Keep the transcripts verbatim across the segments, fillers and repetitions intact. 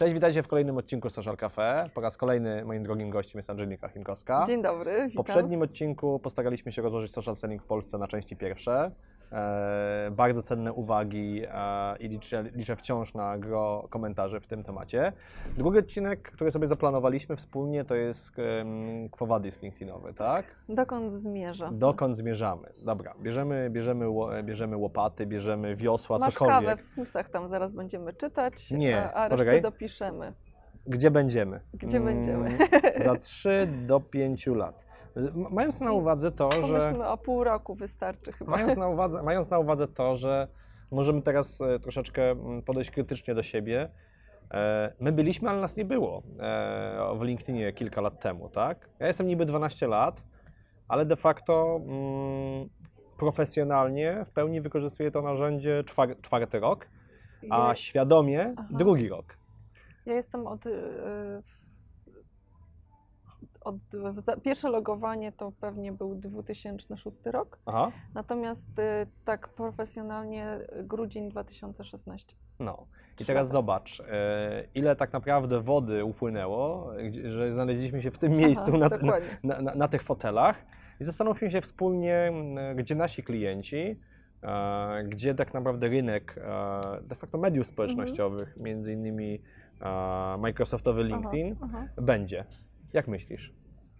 Cześć, witajcie w kolejnym odcinku Social Cafe. Po raz kolejny moim drogim gościem jest Angelika Chimkowska. Dzień dobry, witam. W poprzednim odcinku postaraliśmy się rozłożyć social selling w Polsce na części pierwsze. E, bardzo cenne uwagi e, i liczę, liczę wciąż na gro komentarzy w tym temacie. Drugi odcinek, który sobie zaplanowaliśmy wspólnie, to jest um, Quo Vadis LinkedInowy, tak? Dokąd zmierza. Dokąd zmierzamy. Dobra, bierzemy, bierzemy, bierzemy łopaty, bierzemy wiosła, masz cokolwiek. Masz kawę w fusach, tam zaraz będziemy czytać, Nie, a, a resztę dopiszemy. Gdzie będziemy? Gdzie mm, będziemy? Za trzy do pięciu lat. Mając na uwadze to, Pomyślmy że... Pomyślmy o pół roku wystarczy chyba. Mając na uwadze, mając na uwadze to, że możemy teraz troszeczkę podejść krytycznie do siebie. My byliśmy, ale nas nie było w LinkedInie kilka lat temu, tak? Ja jestem niby dwanaście lat, ale de facto mm, profesjonalnie w pełni wykorzystuję to narzędzie czwar, czwarty rok, a ja... świadomie Aha. drugi rok. Ja jestem od... Yy... Od, pierwsze logowanie to pewnie był dwa tysiące szósty rok, Aha. natomiast y, tak profesjonalnie grudzień dwa tysiące szesnasty. No i teraz lata. Zobacz, y, ile tak naprawdę wody upłynęło, że znaleźliśmy się w tym miejscu, Aha, na, na, na, na tych fotelach i zastanówmy się wspólnie, gdzie nasi klienci, y, gdzie tak naprawdę rynek y, de facto mediów społecznościowych, mhm. między innymi y, Microsoftowy LinkedIn, aha, aha. będzie. Jak myślisz?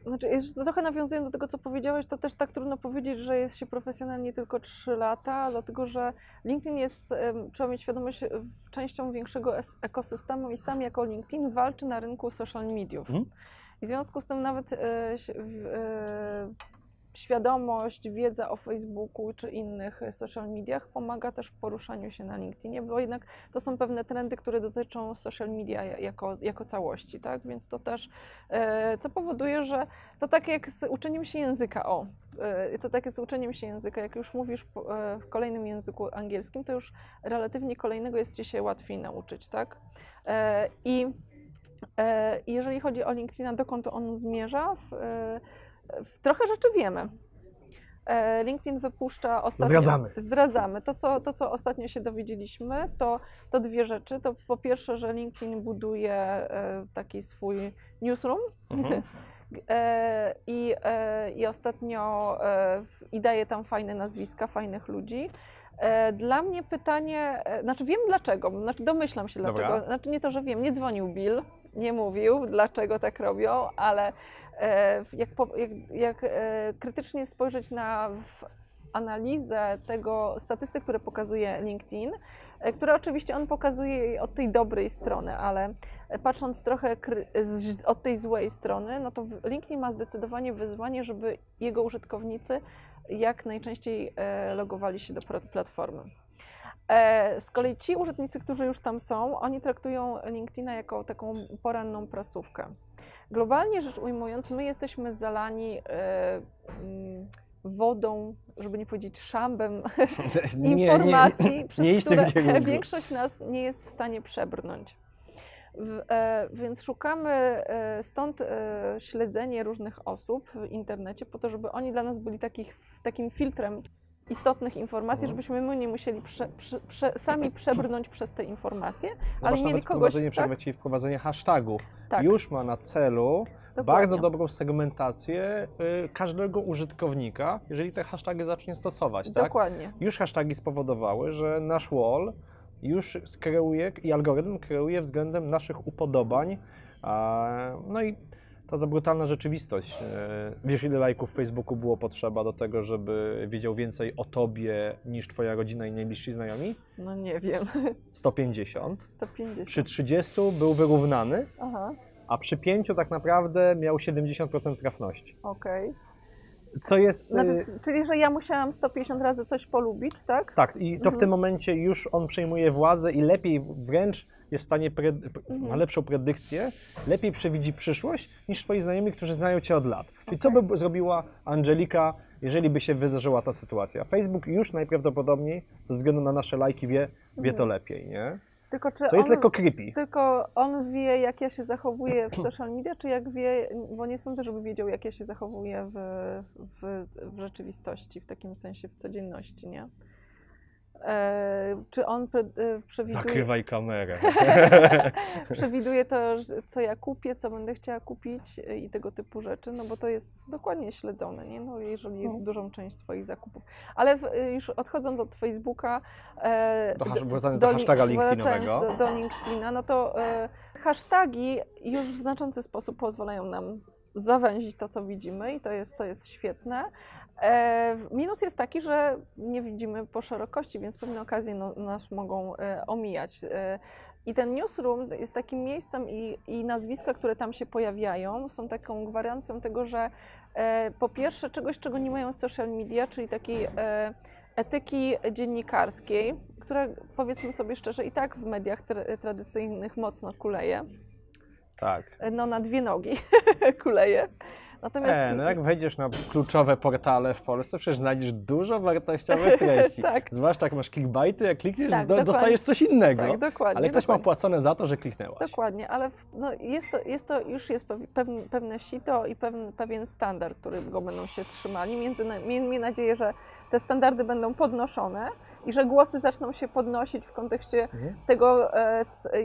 Znaczy, trochę nawiązując do tego, co powiedziałeś, to też tak trudno powiedzieć, że jest się profesjonalnie tylko trzy lata, dlatego że LinkedIn jest, trzeba mieć świadomość, częścią większego ekosystemu i sam jako LinkedIn walczy na rynku social mediów. Mhm. I w związku z tym nawet y, y, y, świadomość, wiedza o Facebooku czy innych social mediach pomaga też w poruszaniu się na LinkedInie, bo jednak to są pewne trendy, które dotyczą social media jako, jako całości, tak? Więc to też, co powoduje, że to tak jak z uczeniem się języka, o, to tak jest z uczeniem się języka, jak już mówisz w kolejnym języku angielskim, to już relatywnie kolejnego jest ci się łatwiej nauczyć, tak? I jeżeli chodzi o LinkedIna, dokąd on zmierza, w, trochę rzeczy wiemy. LinkedIn wypuszcza ostatnio... Zdradzamy. Zdradzamy. To, co, to, co ostatnio się dowiedzieliśmy, to, to dwie rzeczy. To po pierwsze, że LinkedIn buduje taki swój newsroom. Mhm. I, I ostatnio... I daje tam fajne nazwiska, fajnych ludzi. Dla mnie pytanie... Znaczy wiem dlaczego, znaczy domyślam się dlaczego. Dobra. Znaczy nie to, że wiem, nie dzwonił Bill, nie mówił, dlaczego tak robią, ale... Jak, jak, jak krytycznie spojrzeć na analizę tego statystyk, które pokazuje LinkedIn, które oczywiście on pokazuje od tej dobrej strony, ale patrząc trochę od tej złej strony, no to LinkedIn ma zdecydowanie wyzwanie, żeby jego użytkownicy jak najczęściej logowali się do platformy. Z kolei ci użytkownicy, którzy już tam są, oni traktują LinkedIna jako taką poranną prasówkę. Globalnie rzecz ujmując, my jesteśmy zalani y, y, wodą, żeby nie powiedzieć szambem nie, informacji, nie, nie, przez nie które nie większość nas nie jest w stanie przebrnąć. W, y, więc szukamy y, stąd y, śledzenie różnych osób w internecie po to, żeby oni dla nas byli takich, takim filtrem istotnych informacji, żebyśmy my nie musieli prze, prze, prze, sami przebrnąć przez te informacje, no ale mieli kogoś... Przerwać i wprowadzenie hashtagów. Tak. Już ma na celu Dokładnie. bardzo dobrą segmentację y, każdego użytkownika, jeżeli te hasztagi zacznie stosować. Tak? Dokładnie. Już hasztagi spowodowały, że nasz wall już kreuje i algorytm kreuje względem naszych upodobań. A, no i ta za brutalna rzeczywistość. Wiesz, ile lajków w Facebooku było potrzeba do tego, żeby wiedział więcej o tobie niż twoja rodzina i najbliżsi znajomi? No nie wiem. sto pięćdziesiąt. sto pięćdziesiąt. Przy trzydziestu był wyrównany, Aha. a przy pięciu tak naprawdę miał siedemdziesiąt procent trafności. Okej. Okay. Co jest... Znaczy, czyli, że ja musiałam sto pięćdziesiąt razy coś polubić, tak? Tak. I to mhm. w tym momencie już on przejmuje władzę i lepiej wręcz jest w stanie, mhm. ma lepszą predykcję, lepiej przewidzi przyszłość niż twoi znajomi, którzy znają cię od lat. Czyli okay. co by zrobiła Angelika, jeżeli by się wydarzyła ta sytuacja? Facebook już najprawdopodobniej ze względu na nasze lajki wie, wie mhm. to lepiej, nie? Tylko czy to jest on, lekko creepy. Tylko on wie, jak ja się zachowuję w social media, czy jak wie, bo nie sądzę, żeby wiedział, jak ja się zachowuję w, w, w rzeczywistości, w takim sensie w codzienności, nie? Czy on przewiduje... Zakrywaj kamerę. Przewiduje to, co ja kupię, co będę chciała kupić i tego typu rzeczy, no bo to jest dokładnie śledzone, nie? No, jeżeli no. dużą część swoich zakupów. Ale już odchodząc od Facebooka, do, do, do hasztaga LinkedInowego, do, do LinkedIna, no to hasztagi już w znaczący sposób pozwalają nam zawęzić to, co widzimy i to jest, to jest świetne. Minus jest taki, że nie widzimy po szerokości, więc pewne okazje no, nas mogą e, omijać. E, I ten newsroom jest takim miejscem i, i nazwiska, które tam się pojawiają, są taką gwarancją tego, że e, po pierwsze czegoś, czego nie mają social media, czyli takiej e, etyki dziennikarskiej, która powiedzmy sobie szczerze i tak w mediach tra- tradycyjnych mocno kuleje. Tak. No na dwie nogi kuleje. Natomiast... E, no jak wejdziesz na kluczowe portale w Polsce, przecież znajdziesz dużo wartościowych treści. Tak. Zwłaszcza jak masz clickbaity, jak klikniesz, tak, do, dostajesz coś innego. Tak, dokładnie. Ale ktoś dokładnie. ma płacone za to, że kliknęłaś. Dokładnie, ale w, no jest, to, jest to już jest pewne, pewne sito i pewien, pewien standard, którego będą się trzymali. Między, miejmy nadzieję, że te standardy będą podnoszone i że głosy zaczną się podnosić w kontekście mhm. tego,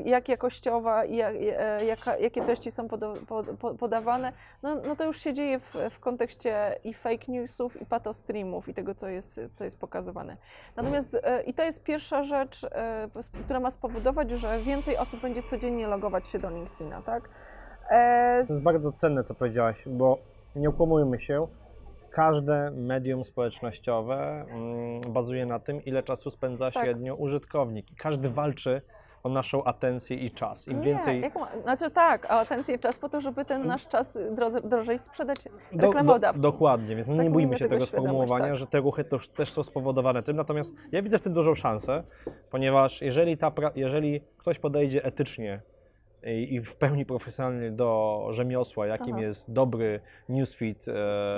jak jakościowa i jak, jaka, jakie treści są poda, pod, podawane. No, no to już się dzieje w, w kontekście i fake newsów, i patostreamów, i tego, co jest, co jest pokazywane. Natomiast i to jest pierwsza rzecz, która ma spowodować, że więcej osób będzie codziennie logować się do LinkedIna, tak? Z... To jest bardzo cenne, co powiedziałaś, bo nie ukłamujmy się, każde medium społecznościowe mm, bazuje na tym, ile czasu spędza tak. średnio użytkownik. I każdy walczy o naszą atencję i czas. Im Nie, więcej... Jak ma... Znaczy tak, o atencję i czas po to, żeby ten nasz czas dro... drożej sprzedać reklamodawcom. Do, do, dokładnie, więc tak nie bójmy się tego, tego sformułowania, tak. że te ruchy to, też są spowodowane tym. Natomiast ja widzę w tym dużą szansę, ponieważ jeżeli, ta pra... jeżeli ktoś podejdzie etycznie i w pełni profesjonalnie do rzemiosła, jakim Aha. jest dobry newsfeed, e,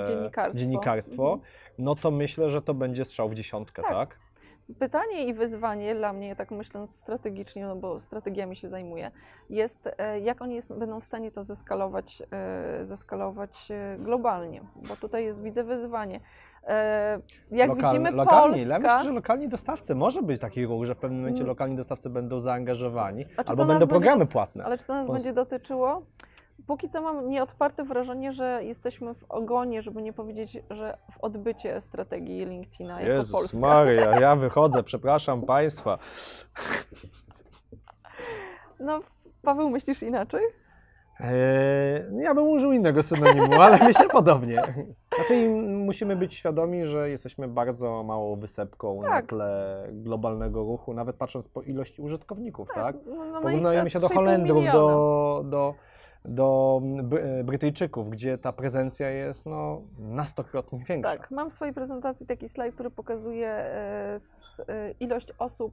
dziennikarstwo, dziennikarstwo mhm. no to myślę, że to będzie strzał w dziesiątkę, tak? tak? Pytanie i wyzwanie dla mnie, tak myśląc strategicznie, no bo strategiami się zajmuję, jest jak oni jest, będą w stanie to zeskalować, e, zeskalować globalnie, bo tutaj jest, widzę wyzwanie. E, jak Lokal, widzimy lokalni, Polska... Ja myślę, że lokalni dostawcy, może być taki ruch, że w pewnym momencie hmm. lokalni dostawcy będą zaangażowani, albo będą programy będzie, płatne. Ale czy to nas Pons... będzie dotyczyło? Póki co mam nieodparte wrażenie, że jesteśmy w ogonie, żeby nie powiedzieć, że w odbycie strategii LinkedIna jako Jezus Polska. Maria, ja wychodzę, przepraszam Państwa. No, Paweł, myślisz inaczej? Eee, ja bym użył innego synonimu, ale myślę podobnie. Znaczy musimy być świadomi, że jesteśmy bardzo małą wysepką tak. na tle globalnego ruchu, nawet patrząc po ilości użytkowników, tak? tak? No, porównujemy się do Holendrów, do... do do Brytyjczyków, gdzie ta prezencja jest no, nastokrotnie większa. Tak, mam w swojej prezentacji taki slajd, który pokazuje ilość osób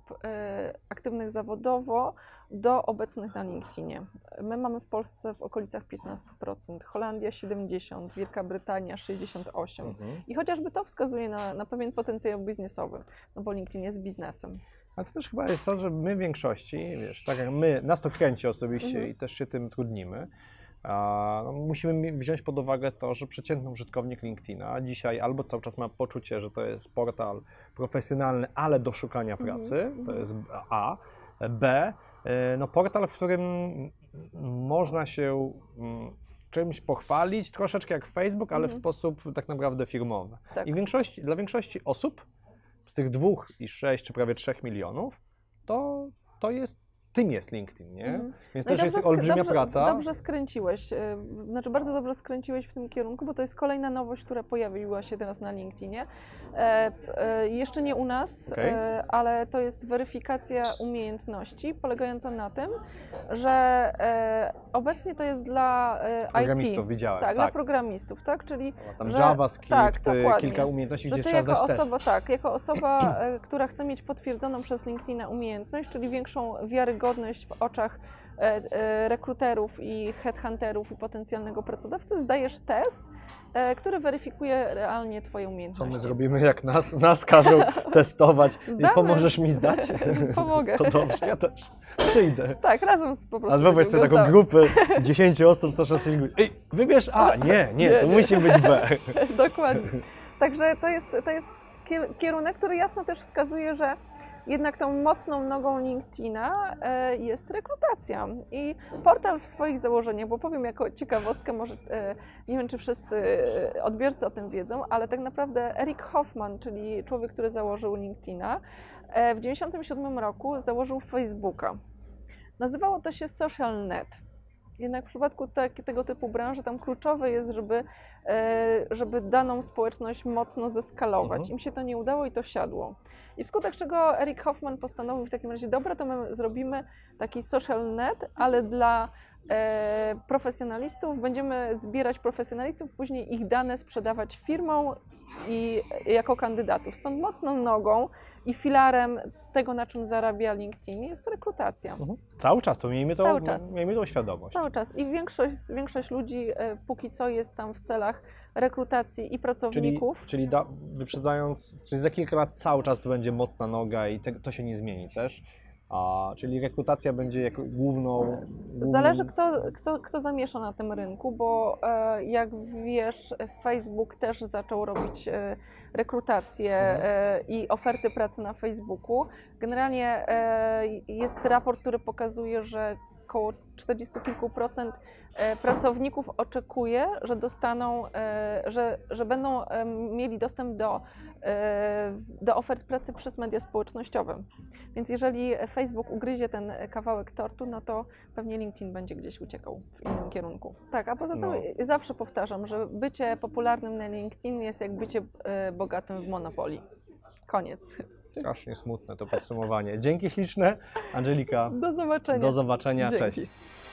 aktywnych zawodowo do obecnych na LinkedInie. My mamy w Polsce w okolicach piętnaście procent, Holandia siedemdziesiąt procent, Wielka Brytania sześćdziesiąt osiem procent. Mhm. I chociażby to wskazuje na, na pewien potencjał biznesowy, no bo LinkedIn jest biznesem. A to też chyba jest to, że my w większości, wiesz, tak jak my, nas to kręci osobiście mhm. i też się tym trudnimy, a, no, musimy wziąć pod uwagę to, że przeciętny użytkownik LinkedIna dzisiaj albo cały czas ma poczucie, że to jest portal profesjonalny, ale do szukania pracy, mhm. to jest A, B, no portal, w którym można się czymś pochwalić, troszeczkę jak Facebook, ale mhm. w sposób tak naprawdę firmowy. Tak. I większości, dla większości osób tych dwóch i sześć, czy prawie trzech milionów, to, to jest, tym jest LinkedIn, nie? Mm. Więc no też jest olbrzymia dobrze, praca. Dobrze skręciłeś, znaczy bardzo dobrze skręciłeś w tym kierunku, bo to jest kolejna nowość, która pojawiła się teraz na LinkedInie. E, e, jeszcze nie u nas, okay. e, ale to jest weryfikacja umiejętności polegająca na tym, że e, obecnie to jest dla e, programistów, I T. Widziałem, tak, tak, dla programistów, tak? Czyli o, tam że, JavaScript, tak, kilka umiejętności, że gdzie trzeba dać osoba, test. Tak, jako osoba, która chce mieć potwierdzoną przez LinkedIna umiejętność, czyli większą wiarygodność godność w oczach e, e, rekruterów i headhunterów i potencjalnego pracodawcy, zdajesz test, e, który weryfikuje realnie twoje umiejętności. Co my zrobimy, jak nas, nas każą testować? Zdamy. I pomożesz mi zdać? Pomogę. To dobrze, ja też przyjdę. Tak, razem z po prostu. Ale wyobraź sobie taką zdać. Grupę dziesięciu osób, co szansę. Ej, wybierz A. Nie, nie, nie to nie. musi być B. Dokładnie. Także to jest, to jest kierunek, który jasno też wskazuje, że Jednak tą mocną nogą LinkedIna jest rekrutacja i portal w swoich założeniach, bo powiem jako ciekawostkę, może nie wiem, czy wszyscy odbiorcy o tym wiedzą, ale tak naprawdę Erik Hoffman, czyli człowiek, który założył LinkedIna, w dziewięćdziesiątym siódmym roku założył Facebooka. Nazywało to się Social Net. Jednak w przypadku te, tego typu branży tam kluczowe jest, żeby, żeby daną społeczność mocno zeskalować. Mhm. Im się to nie udało i to siadło. I wskutek czego Erik Hoffman postanowił w takim razie, dobra, to my zrobimy taki social net, ale dla e, profesjonalistów, będziemy zbierać profesjonalistów, później ich dane sprzedawać firmom i jako kandydatów. Stąd mocną nogą i filarem tego, na czym zarabia LinkedIn, jest rekrutacja. Mhm. Cały czas, to miejmy to, miejmy to świadomość. Cały czas i większość, większość ludzi e, póki co jest tam w celach rekrutacji i pracowników. Czyli, czyli da, wyprzedzając, czyli za kilka lat cały czas to będzie mocna noga i te, to się nie zmieni też. A, czyli rekrutacja będzie jako główną... Zależy, kto, kto, kto zamiesza na tym rynku, bo e, jak wiesz, Facebook też zaczął robić e, rekrutację e, i oferty pracy na Facebooku. Generalnie e, jest raport, który pokazuje, że około czterdzieści kilku procent pracowników oczekuje, że dostaną, że, że będą mieli dostęp do, do ofert pracy przez media społecznościowe. Więc jeżeli Facebook ugryzie ten kawałek tortu, no to pewnie LinkedIn będzie gdzieś uciekał w innym kierunku. Tak, a poza tym no. zawsze powtarzam, że bycie popularnym na LinkedIn jest jak bycie bogatym w Monopoly. Koniec. Strasznie smutne to podsumowanie. Dzięki śliczne, Angelika. Do zobaczenia. Do zobaczenia, Dzięki. Cześć.